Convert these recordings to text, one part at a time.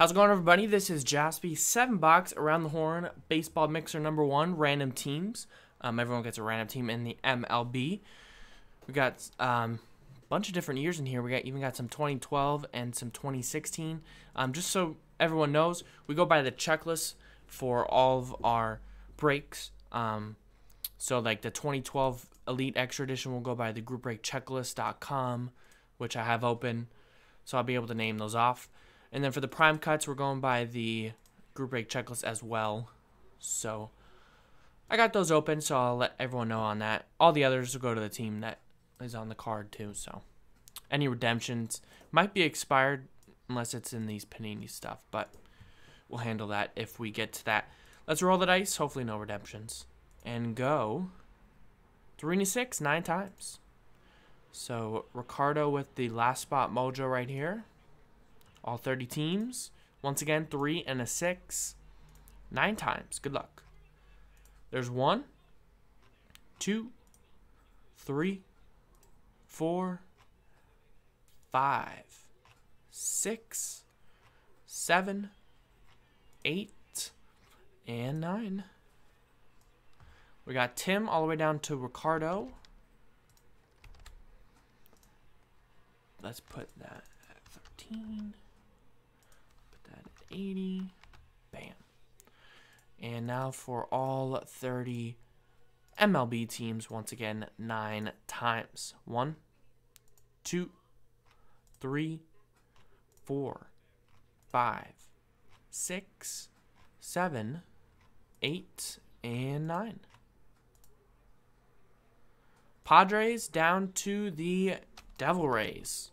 How's it going, everybody? This is Jaspi, 7-box Around the Horn Baseball Mixer number 1, random teams. Everyone gets a random team in the MLB. We got a bunch of different years in here. We got some 2012 and some 2016. Just so everyone knows, we go by the checklist for all of our breaks. So like the 2012 Elite Extra Edition, we'll go by the groupbreakchecklist.com, which I have open, so I'll be able to name those off. And then for the Prime Cuts, we're going by the Group Break Checklist as well. So I got those open, so I'll let everyone know on that. All the others will go to the team that is on the card too. So any redemptions might be expired unless it's in these Panini stuff, but we'll handle that if we get to that. Let's roll the dice. Hopefully no redemptions. And go 3-6, 9 times. So Ricardo with the last spot mojo right here. All 30 teams. Once again, 3 and a 6. 9 times. Good luck. There's 1, 2, 3, 4, 5, 6, 7, 8, and 9. We got Tim all the way down to Ricardo. Let's put that at 13. Put that at 80. Bam. And now for all 30 MLB teams, once again, 9 times. 1, 2, 3, 4, 5, 6, 7, 8, and 9. Padres down to the Devil Rays.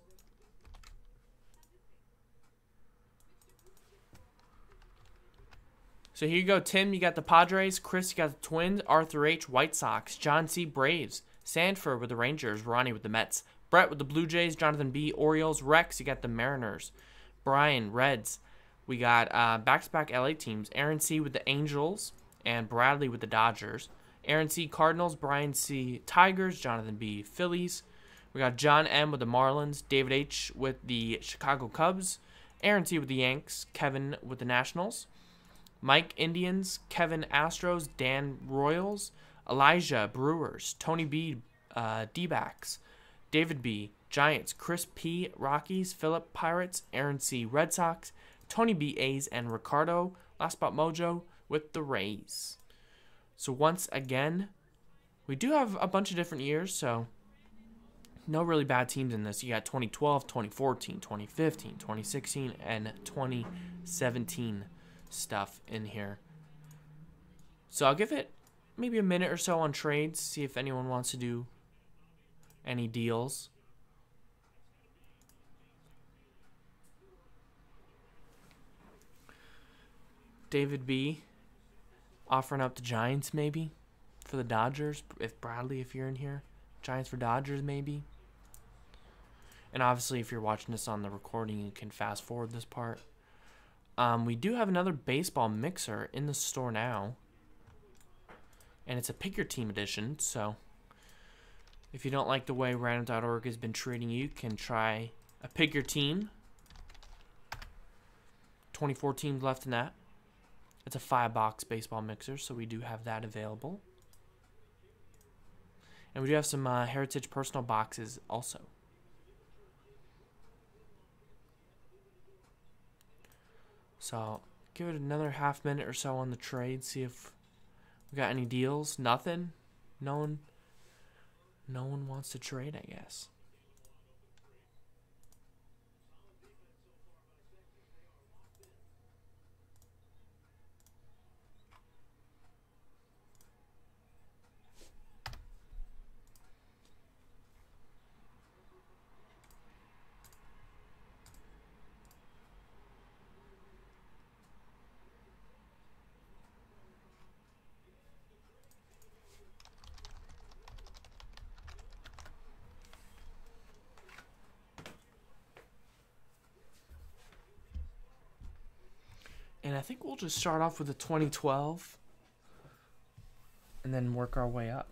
So here you go, Tim. You got the Padres. Chris, you got the Twins. Arthur H., White Sox. John C., Braves. Sanford with the Rangers. Ronnie with the Mets. Brett with the Blue Jays. Jonathan B., Orioles. Rex, you got the Mariners. Brian, Reds. We got back-to-back LA teams. Aaron C. with the Angels. And Bradley with the Dodgers. Aaron C., Cardinals. Brian C., Tigers. Jonathan B., Phillies. We got John M. with the Marlins. David H. with the Chicago Cubs. Aaron C. with the Yanks. Kevin with the Nationals. Mike, Indians. Kevin, Astros. Dan, Royals. Elijah, Brewers. Tony B, D-backs. David B, Giants. Chris P, Rockies. Philip, Pirates. Aaron C, Red Sox. Tony B, A's. And Ricardo, last spot mojo, with the Rays. So once again, we do have a bunch of different years, so no really bad teams in this. You got 2012, 2014, 2015, 2016, and 2017 stuff in here. So I'll give it maybe a minute or so on trades, see if anyone wants to do any deals. David B offering up the Giants maybe for the Dodgers, if Bradley, if you're in here. Giants for Dodgers maybe. And obviously if you're watching this on the recording, you can fast forward this part. We do have another baseball mixer in the store now, and it's a pick your team edition. So if you don't like the way random.org has been treating you, you can try a pick your team. 24 teams left in that. It's a 5-box baseball mixer, so we do have that available. And we do have some Heritage personal boxes also. So I'll give it another half minute or so on the trade, see if we got any deals. Nothing. No one wants to trade, I guess. And I think we'll just start off with the 2012 and then work our way up.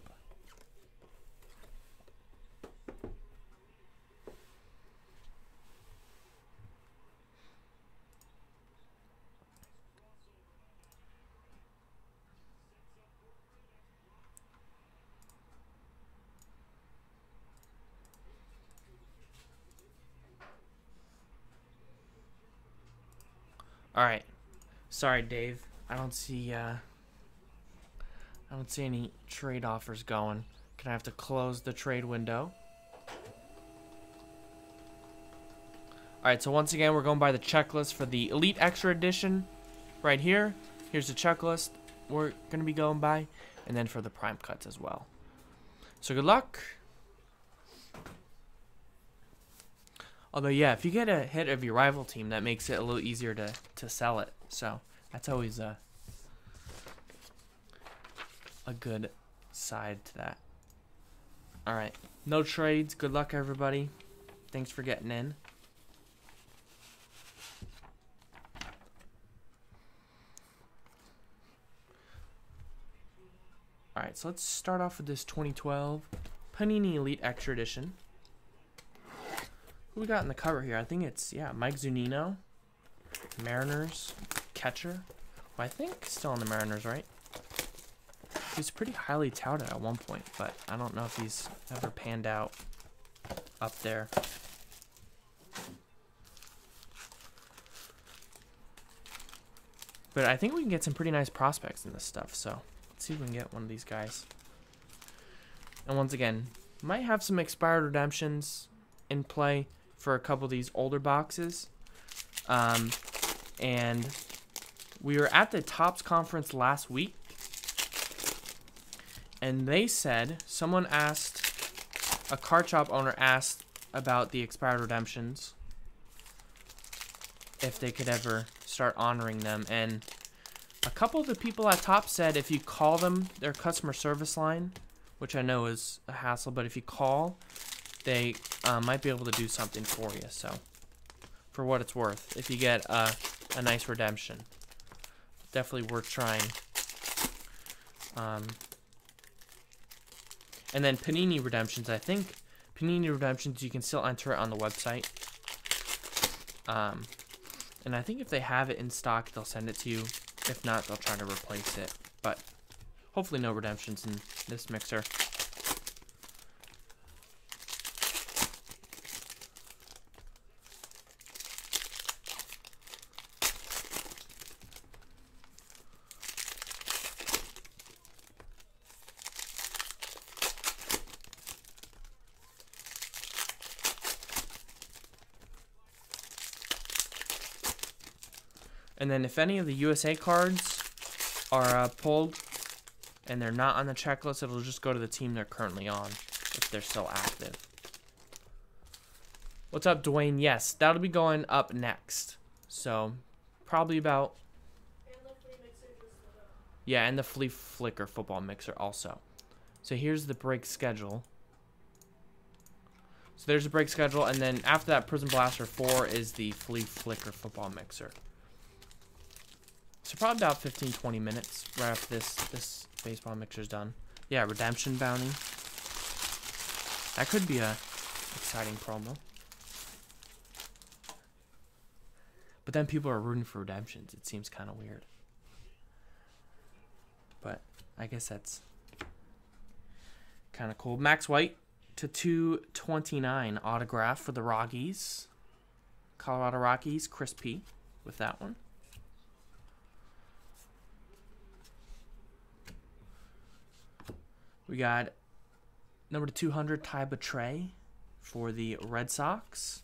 All right. Sorry, Dave. I don't see any trade offers going. Gonna have to close the trade window. All right, so once again, we're going by the checklist for the Elite Extra Edition right here. Here's the checklist we're going to be going by, and then for the Prime Cuts as well. So good luck. Although, yeah, if you get a hit of your rival team, that makes it a little easier to sell it. So that's always a good side to that. All right, no trades. Good luck, everybody. Thanks for getting in. Alright, so let's start off with this 2012 Panini Elite Extra Edition. Who we got in the cover here? I think it's, yeah, Mike Zunino, Mariners, catcher. Well, I think still on the Mariners, right? He's pretty highly touted at one point, but I don't know if he's ever panned out up there. But I think we can get some pretty nice prospects in this stuff, so... see if we can get one of these guys. And once again, might have some expired redemptions in play for a couple of these older boxes. And we were at the Topps conference last week, and they said someone asked, a card shop owner asked about the expired redemptions, if they could ever start honoring them. And a couple of the people at Topps said if you call them, their customer service line, which I know is a hassle, but if you call, they might be able to do something for you. So, for what it's worth, if you get a nice redemption, definitely worth trying. And then Panini redemptions, I think Panini redemptions, you can still enter it on the website. And I think if they have it in stock, they'll send it to you. If not, they'll try to replace it, but hopefully no redemptions in this mixer. And then if any of the USA cards are pulled and they're not on the checklist, it'll just go to the team they're currently on if they're still active. What's up, Dwayne? Yes, that'll be going up next. So probably about... yeah, and the Flea Flicker football mixer also. So here's the break schedule. So there's the break schedule, and then after that, Prison Blaster 4 is the Flea Flicker football mixer. So probably about 15-20 minutes right after this baseball mixer's done. Yeah, redemption bounty. That could be a exciting promo. But then people are rooting for redemptions. It seems kind of weird. But I guess that's kind of cool. Max White to 2/29 autograph for the Rockies. Colorado Rockies, Chris P. with that one. We got number 200, Ty Betray for the Red Sox.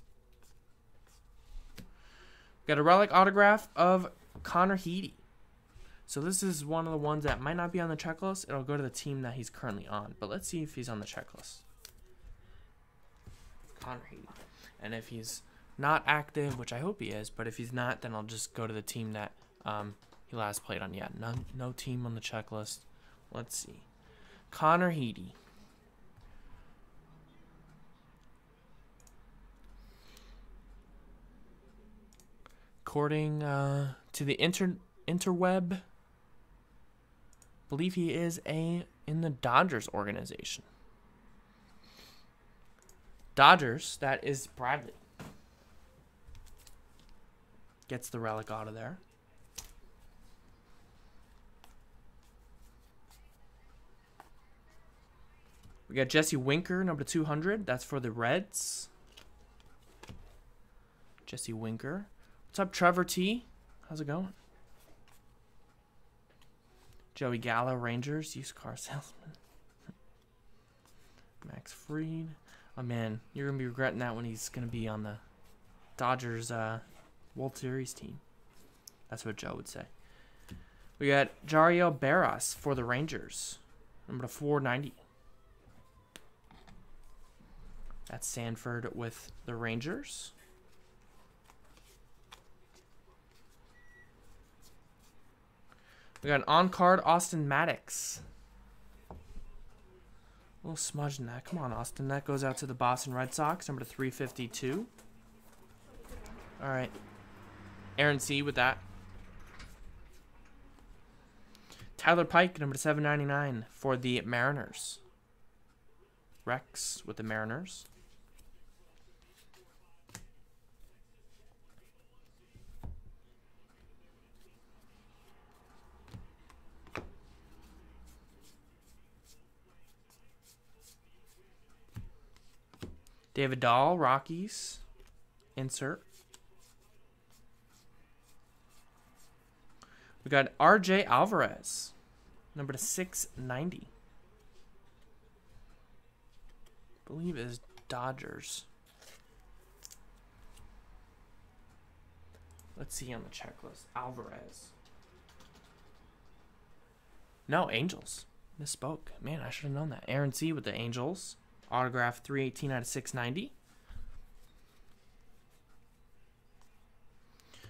We got a relic autograph of Connor Heady. So this is one of the ones that might not be on the checklist. It'll go to the team that he's currently on. But let's see if he's on the checklist. Connor Heady. And if he's not active, which I hope he is, but if he's not, then I'll just go to the team that he last played on. Yeah, no team on the checklist. Let's see. Connor Heady. According to the interweb, I believe he is in the Dodgers organization. Dodgers, that is Bradley. Gets the relic out of there. We got Jesse Winker, number 200. That's for the Reds. Jesse Winker. What's up, Trevor T? How's it going? Joey Gallo, Rangers, used car salesman. Max Fried. Oh, man, you're going to be regretting that when he's going to be on the Dodgers World Series team. That's what Joe would say. We got Jario Barras for the Rangers, number 490. That's Sanford with the Rangers. We got an on-card Austin Maddox. A little smudge in that. Come on, Austin. That goes out to the Boston Red Sox, number 352. All right. Aaron C. with that. Tyler Pike, number 799 for the Mariners. Rex with the Mariners. David Dahl, Rockies. Insert. We got RJ Alvarez, number 690. I believe it is Dodgers. Let's see on the checklist. Alvarez. No, Angels. Misspoke. Man, I should have known that. Aaron C. with the Angels. Autograph 318 out of 690.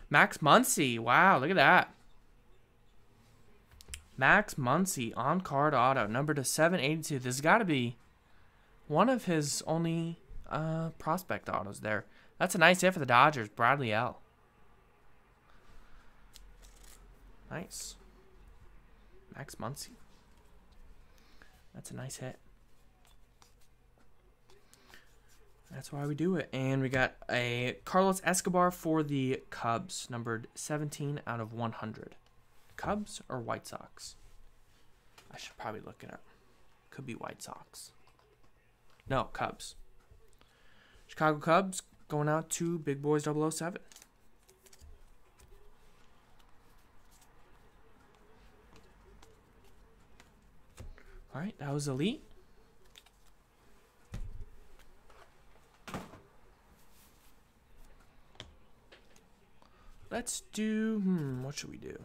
Max Muncy. Wow, look at that. Max Muncy on card auto, number to 782. This has got to be one of his only prospect autos there. That's a nice hit for the Dodgers. Bradley L. Nice. Max Muncy. That's a nice hit. That's why we do it. And we got a Carlos Escobar for the Cubs, numbered 17 out of 100. Cubs or White Sox? I should probably look it up. Could be White Sox. No, Cubs. Chicago Cubs going out to Big Boys 007. All right, that was Elite. Let's do, what should we do?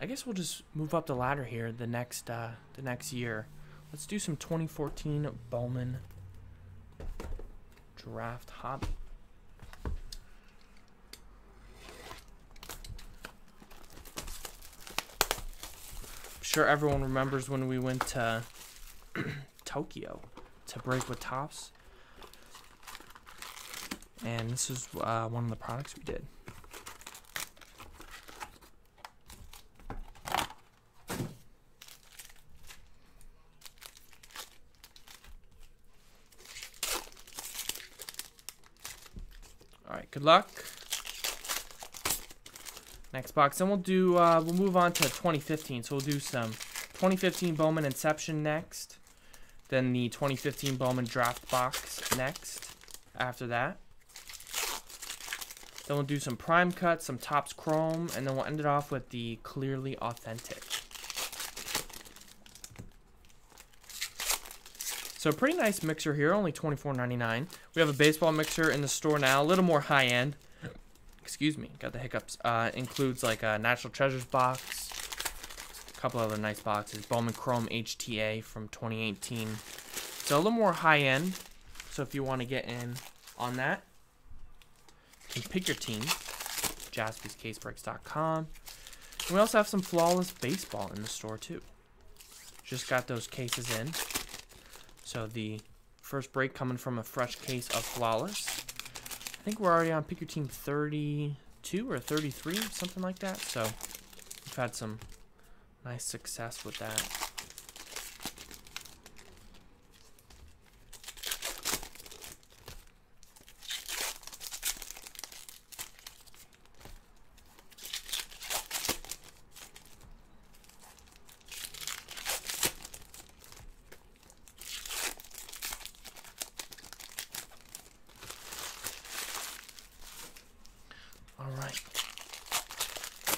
I guess we'll just move up the ladder here the next year. Let's do some 2014 Bowman Draft Hobby. I'm sure everyone remembers when we went to Tokyo to break with Topps. And this is one of the products we did. Good luck. Next box, and we'll do. We'll move on to 2015. So we'll do some 2015 Bowman Inception next, then the 2015 Bowman Draft Box next. After that, then we'll do some Prime Cuts, some Topps Chrome, and then we'll end it off with the Clearly Authentic. So pretty nice mixer here, only $24.99. We have a baseball mixer in the store now, a little more high-end. Excuse me, got the hiccups. Includes like a National Treasures box, a couple other nice boxes, Bowman Chrome HTA from 2018. So a little more high-end, so if you want to get in on that, you can pick your team, Jaspi'sCaseBreaks.com. And we also have some Flawless Baseball in the store too. Just got those cases in. So the first break coming from a fresh case of Flawless. I think we're already on Pick Your Team 32 or 33, something like that. So we've had some nice success with that. All right.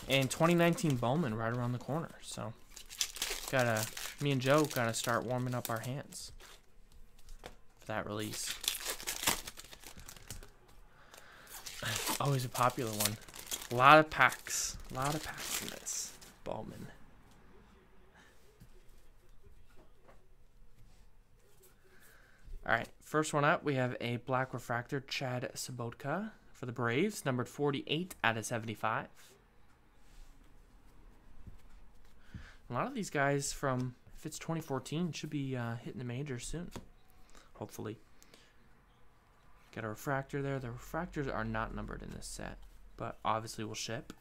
And 2019 Bowman right around the corner. So me and Joe gotta start warming up our hands for that release. Always a popular one. A lot of packs. A lot of packs in this. Bowman. Alright, first one up, we have a Black Refractor, Chad Sobotka for the Braves, numbered 48/75. A lot of these guys from, if it's 2014, should be hitting the majors soon, hopefully. Got a refractor there. The refractors are not numbered in this set, but obviously will ship.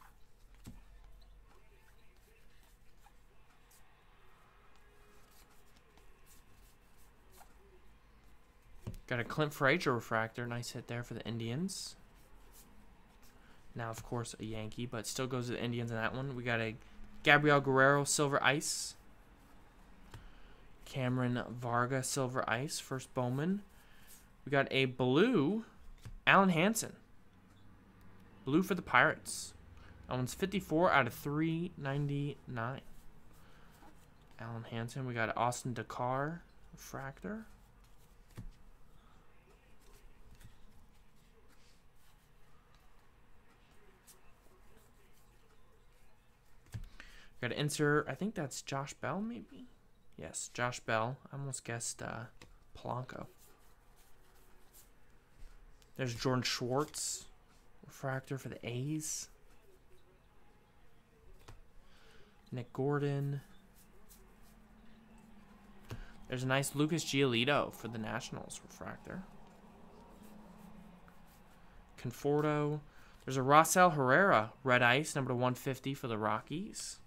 Got a Clint Frazier refractor. Nice hit there for the Indians. Now, of course, a Yankee, but still goes to the Indians in that one. We got a Gabriel Guerrero Silver Ice. Cameron Varga Silver Ice. First Bowman. We got a blue Alan Hansen. Blue for the Pirates. That one's 54/399. Alan Hansen. We got Austin Dakar refractor. Got to insert, I think that's Josh Bell, maybe? Yes, Josh Bell. I almost guessed Polanco. There's Jordan Schwartz, refractor for the A's. Nick Gordon. There's a nice Lucas Giolito for the Nationals, refractor. Conforto. There's a Rossell Herrera, red ice, number 150 for the Rockies.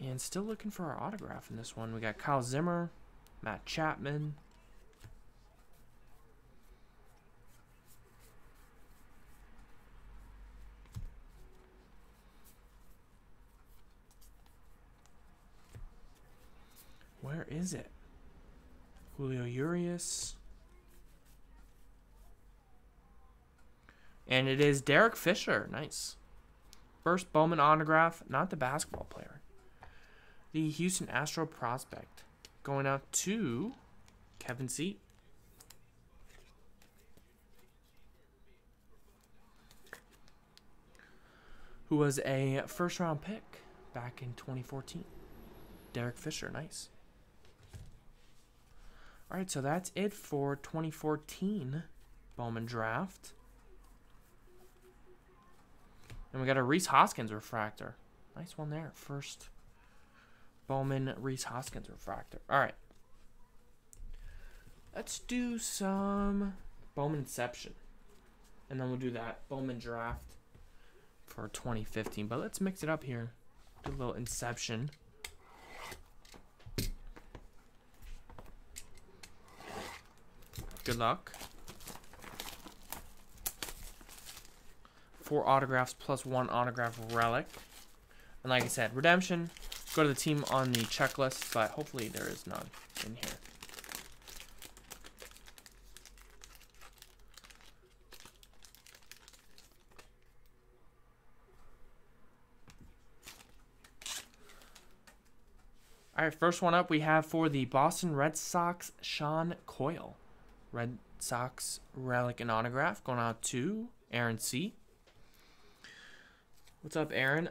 And still looking for our autograph in this one. We got Kyle Zimmer, Matt Chapman. Where is it? Julio Urias. And it is Derek Fisher. Nice. First Bowman autograph, not the basketball player. The Houston Astro prospect going out to Kevin Seat. Who was a first round pick back in 2014. Derek Fisher, nice. Alright, so that's it for 2014 Bowman Draft. And we got a Reese Hoskins refractor. Nice one there. First Bowman Reese Hoskins refractor. Alright. Let's do some Bowman Inception. And then we'll do that Bowman Draft for 2015. But let's mix it up here. Do a little Inception. Good luck. 4 autographs plus 1 autograph relic. And like I said, redemption. Go to the team on the checklist, but hopefully there is none in here. All right, first one up we have for the Boston Red Sox, Sean Coyle. Red Sox relic and autograph going out to Aaron C. What's up, Aaron?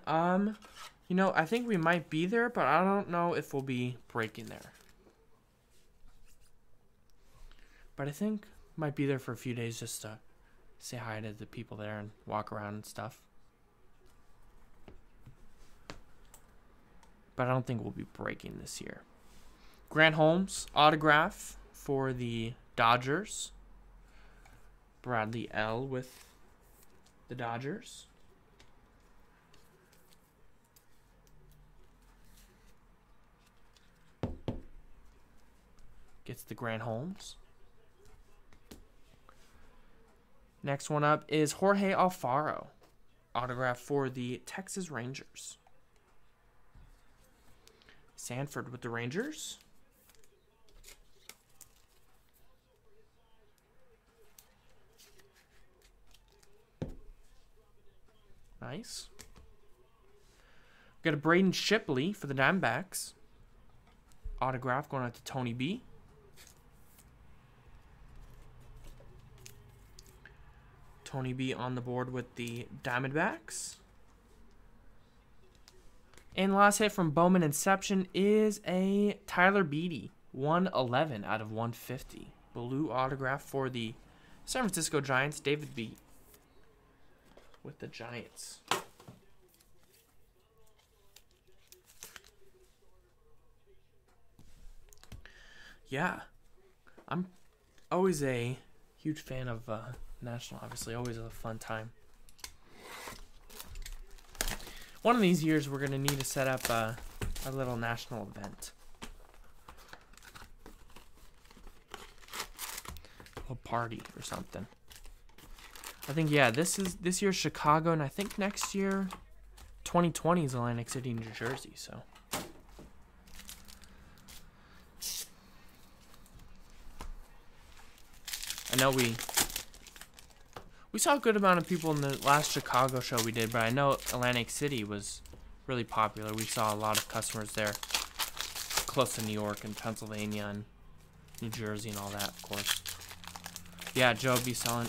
You know, I think we might be there, but I don't know if we'll be breaking there. But I think might be there for a few days just to say hi to the people there and walk around and stuff. But I don't think we'll be breaking this year. Grant Holmes autograph for the Dodgers. Bradley L with the Dodgers. Gets the Grant Holmes. Next one up is Jorge Alfaro, autograph for the Texas Rangers. Sanford with the Rangers. Nice. Got a Braden Shipley for the Diamondbacks. Autograph going out to Tony B. Tony B on the board with the Diamondbacks. And last hit from Bowman Inception is a Tyler Beatty. 111 out of 150. Blue autograph for the San Francisco Giants. David B. with the Giants. Yeah. I'm always a huge fan of National, obviously. Always a fun time. One of these years, we're going to need to set up a little national event. A little party or something. I think, yeah, this year's Chicago, and I think next year, 2020 is Atlantic City, New Jersey, so. I know we saw a good amount of people in the last Chicago show we did, but I know Atlantic City was really popular. We saw a lot of customers there, close to New York and Pennsylvania and New Jersey and all that, of course. Yeah, Joe be selling.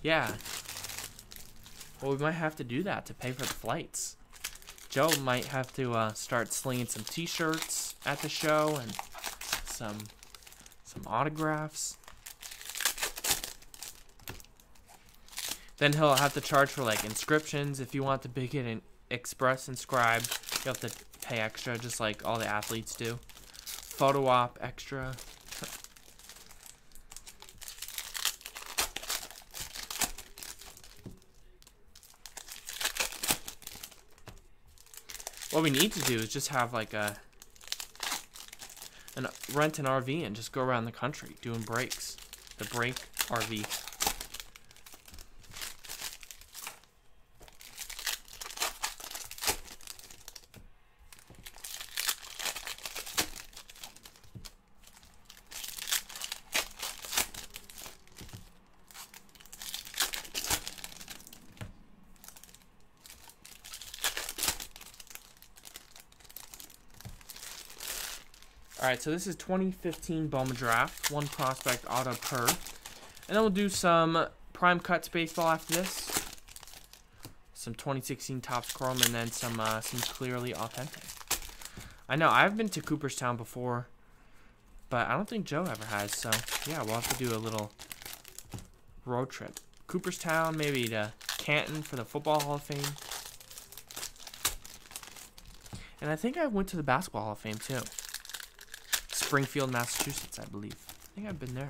Yeah. Well, we might have to do that to pay for the flights. Joe might have to start slinging some T-shirts at the show and some autographs. Then he'll have to charge for, like, inscriptions. If you want the Big Hit and Express inscribed, you'll have to pay extra, just like all the athletes do. Photo op extra. What we need to do is just have, like, rent an RV and just go around the country doing breaks. The break RV. Alright, so this is 2015 Bowman Draft, one prospect auto per. And then we'll do some Prime Cuts baseball after this. Some 2016 Topps Chrome, and then some clearly authentic. I know, I've been to Cooperstown before, but I don't think Joe ever has. So, yeah, we'll have to do a little road trip. Cooperstown, maybe to Canton for the Football Hall of Fame. And I think I went to the Basketball Hall of Fame, too. Springfield, Massachusetts, I believe. I think I've been there.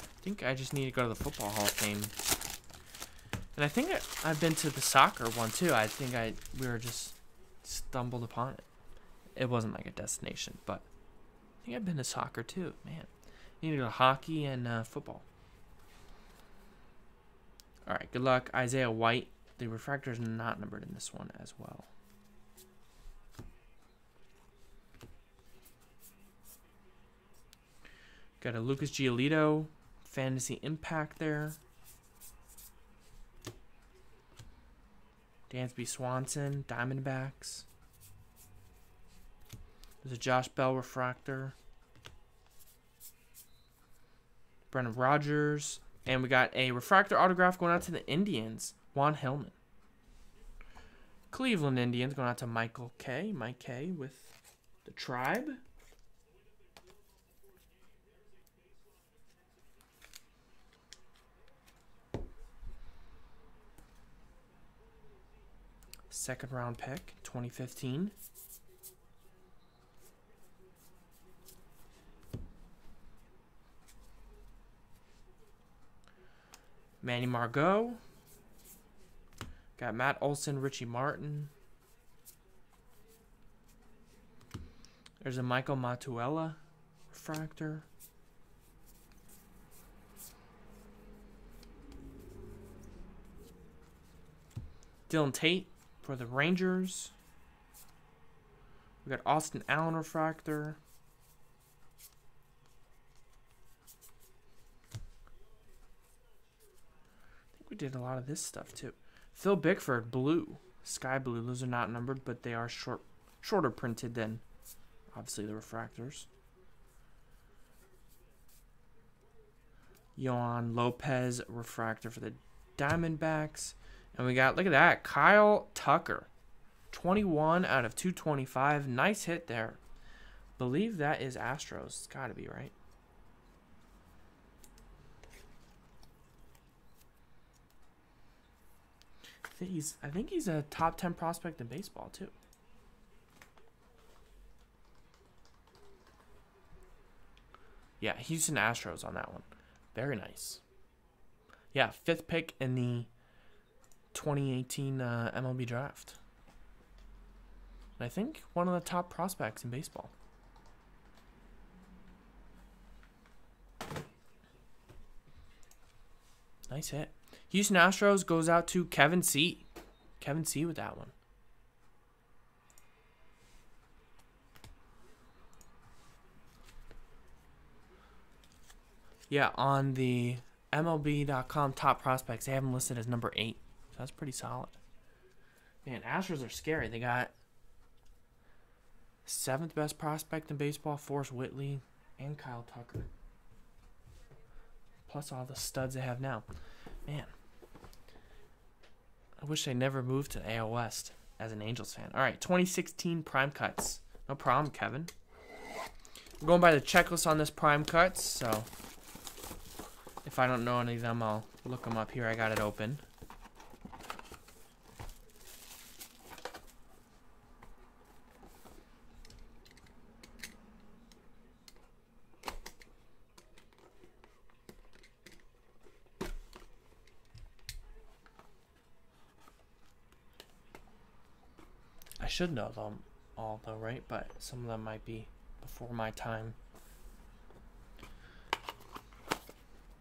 I think I just need to go to the Football Hall of Fame. And I think I've been to the soccer one, too. I think we were just stumbled upon it. It wasn't like a destination, but I think I've been to soccer, too. Man, I need to go to hockey and football. All right, good luck. Isaiah White. The refractor is not numbered in this one as well. Got a Lucas Giolito, Fantasy Impact there. Dansby Swanson, Diamondbacks. There's a Josh Bell refractor. Brendan Rodgers. And we got a refractor autograph going out to the Indians, Juan Hillman. Cleveland Indians going out to Michael K. Mike K with the Tribe. Second round pick, 2015. Manny Margot. Got Matt Olson, Richie Martin. There's a Michael Matuella refractor. Dylan Tate. For the Rangers, we got Austin Allen refractor. I think we did a lot of this stuff too. Phil Bickford, blue. Sky blue. Those are not numbered, but they are shorter printed than, obviously, the refractors. Yohan Lopez, refractor for the Diamondbacks. And we got, look at that, Kyle Tucker. 21 out of 225. Nice hit there. Believe that is Astros. It's got to be, right? I think he's a top 10 prospect in baseball too. Yeah, Houston Astros on that one. Very nice. Yeah, 5th pick in the 2018 MLB draft. And I think one of the top prospects in baseball. Nice hit. Houston Astros goes out to Kevin C. Kevin C with that one. Yeah, on the MLB.com top prospects, they have him listed as number 8. So that's pretty solid. Man, Astros are scary. They got 7th best prospect in baseball, Forrest Whitley, and Kyle Tucker. Plus all the studs they have now. Man. I wish they never moved to AL West as an Angels fan. All right, 2016 Prime Cuts. No problem, Kevin. We're going by the checklist on this Prime Cuts, so if I don't know any of them, I'll look them up here. I got it open. Should know them all though, right? But some of them might be before my time.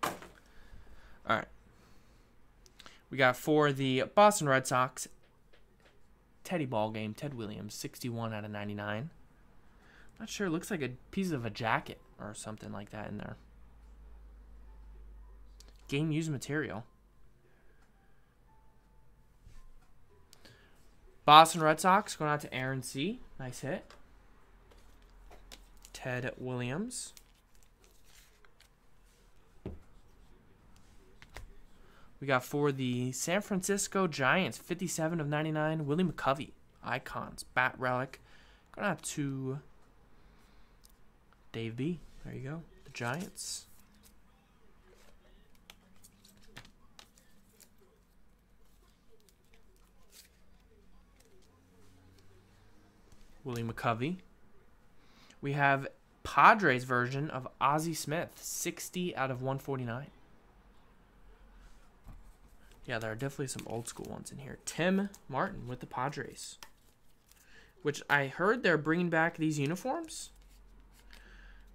All right, we got for the Boston Red Sox Teddy ball game, Ted Williams, 61 out of 99. Not sure, looks like a piece of a jacket or something like that in there. Game used material. Boston Red Sox going out to Aaron C. Nice hit. Ted Williams. We got for the San Francisco Giants, 57 of 99. Willie McCovey. Icons. Bat relic. Going out to Dave B. There you go. The Giants. Willie McCovey. We have Padres version of Ozzie Smith, 60 out of 149. Yeah, there are definitely some old school ones in here. Tim Martin with the Padres, which I heard they're bringing back these uniforms.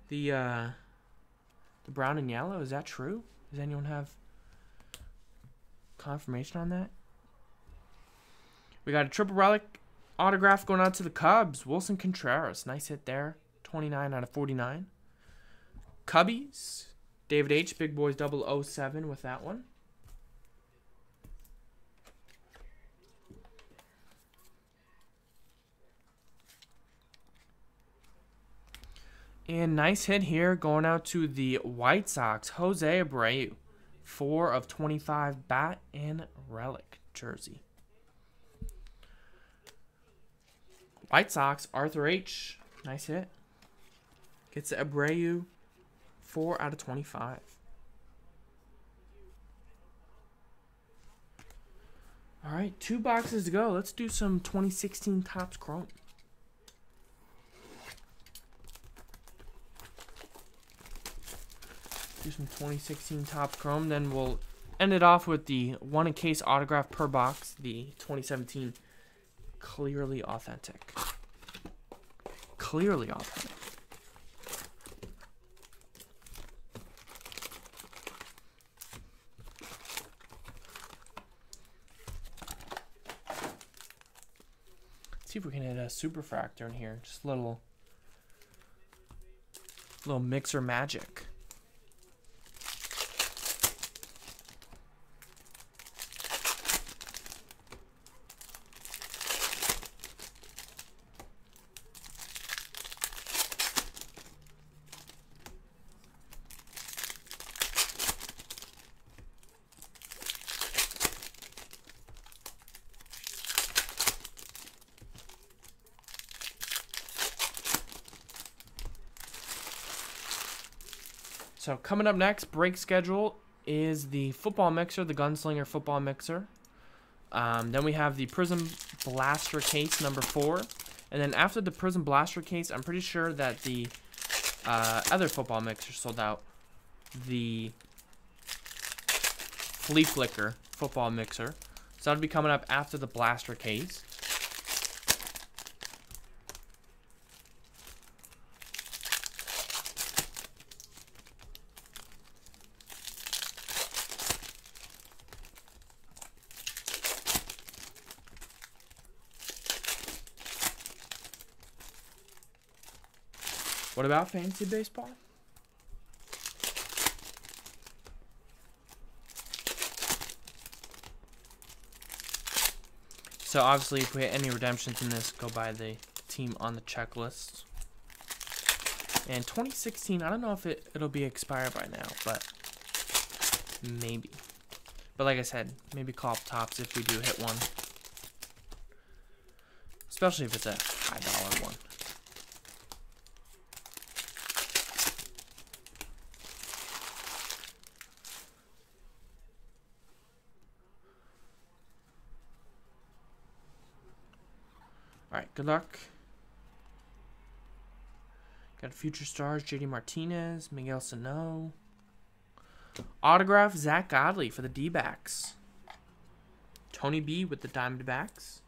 The brown and yellow, is that true? Does anyone have confirmation on that? We got a triple relic autograph going out to the Cubs. Wilson Contreras. Nice hit there. 29 out of 49. Cubbies. David H. Big Boys 007 with that one. And nice hit here going out to the White Sox. Jose Abreu. 4 of 25 bat and relic jersey. White Sox, Arthur H. Nice hit. Gets to Abreu, 4 out of 25. All right, 2 boxes to go. Let's do some 2016 Topps Chrome. Do some 2016 Topps Chrome. Then we'll end it off with the one in case autograph per box, the 2017 Clearly Authentic. Clearly Authentic. Let's see if we can hit a superfractor in here. Just a little mixer magic. So coming up next, break schedule is the football mixer, the Gunslinger football mixer. Then we have the Prison Blaster case number 4. And then after the Prison Blaster case, I'm pretty sure that the other football mixer sold out. The Flea Flicker football mixer. So that'll be coming up after the Blaster case. What about fantasy baseball? So obviously if we had any redemptions in this, go by the team on the checklist. And 2016, I don't know if it'll be expired by now, but maybe. But like I said, maybe call up Topps if we do hit one. Especially if it's a high-dollar one. Alright, good luck. Got future stars, JD Martinez, Miguel Sano. Autograph, Zach Godley for the D-backs. Tony B with the Diamondbacks.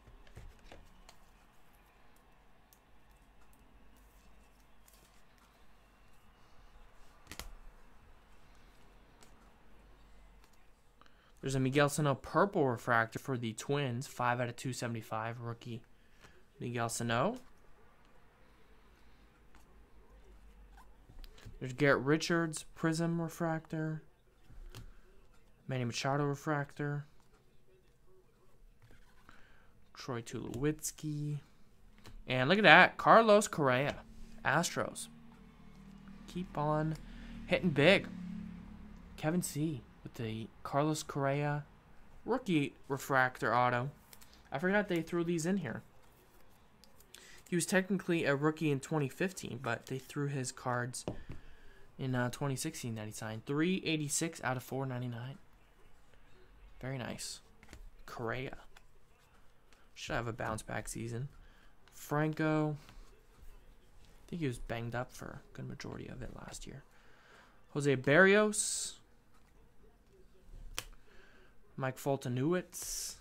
There's a Miguel Sano purple refractor for the Twins, 5/275 rookie. Miguel Sano. There's Garrett Richards, Prism refractor. Manny Machado refractor. Troy Tulowitzki. And look at that, Carlos Correa, Astros. Keep on hitting big. Kevin C with the Carlos Correa rookie refractor auto. I forgot they threw these in here. He was technically a rookie in 2015, but they threw his cards in 2016 that he signed. 3/86/499. Very nice. Correa. Should have a bounce-back season. Franco. I think he was banged up for a good majority of it last year. Jose Berrios. Mike Fulton-Newitz.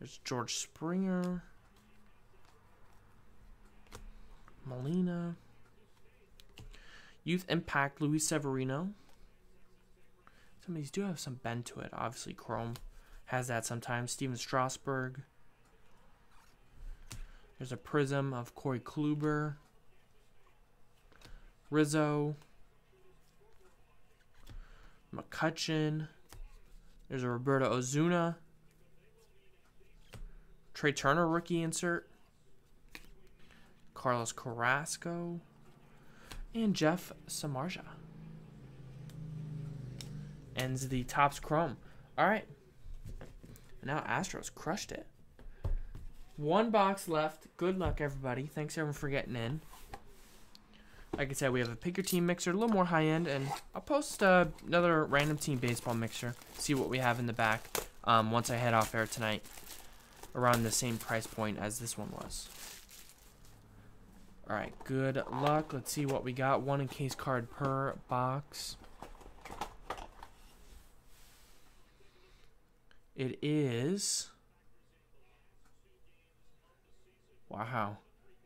There's George Springer, Molina, Youth Impact, Luis Severino. Some of these do have some bend to it. Obviously, Chrome has that sometimes. Steven Strasburg. There's a Prism of Corey Kluber, Rizzo, McCutchen. There's a Roberto Ozuna. Trey Turner rookie insert, Carlos Carrasco, and Jeff Samardzija. Ends the Topps Chrome. All right. Now Astros crushed it. One box left. Good luck, everybody. Thanks, everyone, for getting in. Like I said, we have a Pick Your Team mixer, a little more high-end, and I'll post another Random Team Baseball mixer, see what we have in the back once I head off air tonight. Around the same price point as this one was. Alright, good luck. Let's see what we got. One encase card per box. It is... Wow.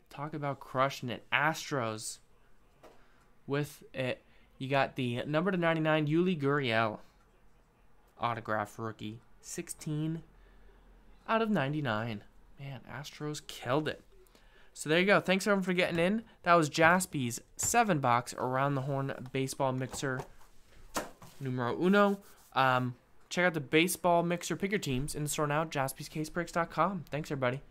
Talk about crushing it. Astros. With it, you got the number to 99, Yuli Gurriel. Autograph rookie. 16/99. Man, Astros killed it. So there you go. Thanks everyone for getting in. That was Jaspi's 7-box Around the Horn Baseball Mixer numero uno. Check out the baseball mixer picker teams in the store now, Jaspi'sCaseBreaks.com. Thanks everybody.